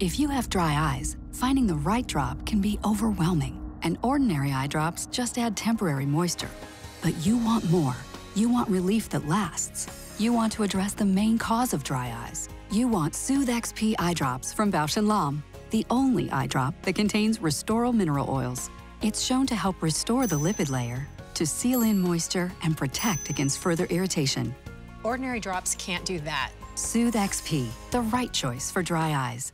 If you have dry eyes, finding the right drop can be overwhelming, and ordinary eye drops just add temporary moisture. But you want more. You want relief that lasts. You want to address the main cause of dry eyes. You want Soothe XP eye drops from Bausch & Lomb, the only eye drop that contains Restoryl mineral oils. It's shown to help restore the lipid layer, to seal in moisture, and protect against further irritation. Ordinary drops can't do that. Soothe XP, the right choice for dry eyes.